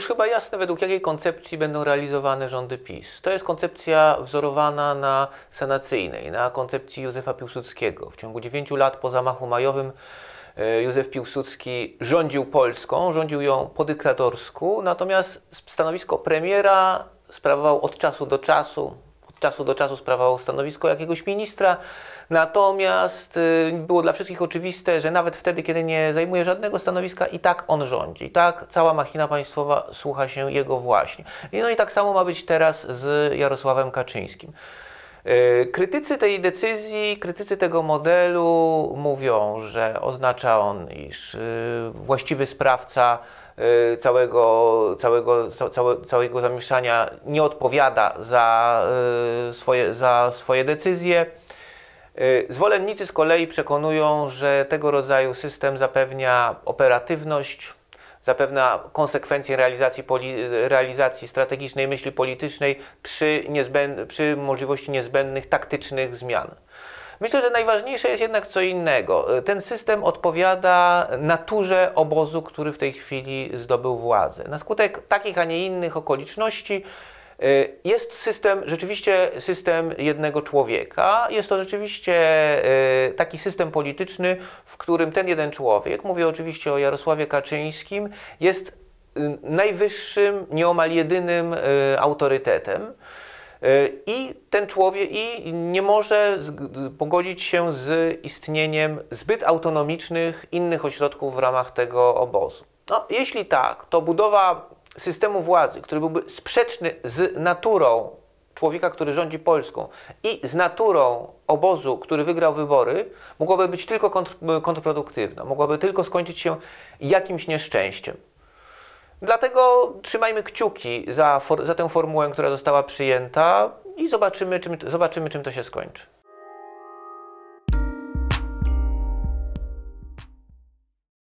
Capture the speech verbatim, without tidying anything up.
już chyba jasne, według jakiej koncepcji będą realizowane rządy PiS. To jest koncepcja wzorowana na sanacyjnej, na koncepcji Józefa Piłsudskiego. W ciągu dziewięciu lat po zamachu majowym Józef Piłsudski rządził Polską, rządził ją po dyktatorsku, natomiast stanowisko premiera sprawował od czasu do czasu, od czasu do czasu sprawował stanowisko jakiegoś ministra, natomiast było dla wszystkich oczywiste, że nawet wtedy, kiedy nie zajmuje żadnego stanowiska, i tak on rządzi, i tak cała machina państwowa słucha się jego właśnie. No i tak samo ma być teraz z Jarosławem Kaczyńskim. Krytycy tej decyzji, krytycy tego modelu mówią, że oznacza on, iż właściwy sprawca całego, całego, całe, całego zamieszania nie odpowiada za swoje, za swoje decyzje. Zwolennicy z kolei przekonują, że tego rodzaju system zapewnia operatywność, zapewnia konsekwencje realizacji, poli, realizacji strategicznej myśli politycznej przy, niezbęd, przy możliwości niezbędnych taktycznych zmian. Myślę, że najważniejsze jest jednak co innego. Ten system odpowiada naturze obozu, który w tej chwili zdobył władzę. Na skutek takich, a nie innych okoliczności jest system, rzeczywiście system jednego człowieka. Jest to rzeczywiście taki system polityczny, w którym ten jeden człowiek, mówię oczywiście o Jarosławie Kaczyńskim, jest najwyższym, nieomal jedynym autorytetem. I ten człowiek i nie może pogodzić się z istnieniem zbyt autonomicznych innych ośrodków w ramach tego obozu. No, jeśli tak, to budowa systemu władzy, który byłby sprzeczny z naturą człowieka, który rządzi Polską, i z naturą obozu, który wygrał wybory, mogłaby być tylko kontr kontrproduktywna, mogłaby tylko skończyć się jakimś nieszczęściem. Dlatego trzymajmy kciuki za, for za tę formułę, która została przyjęta, i zobaczymy, czym, zobaczymy, czym to się skończy.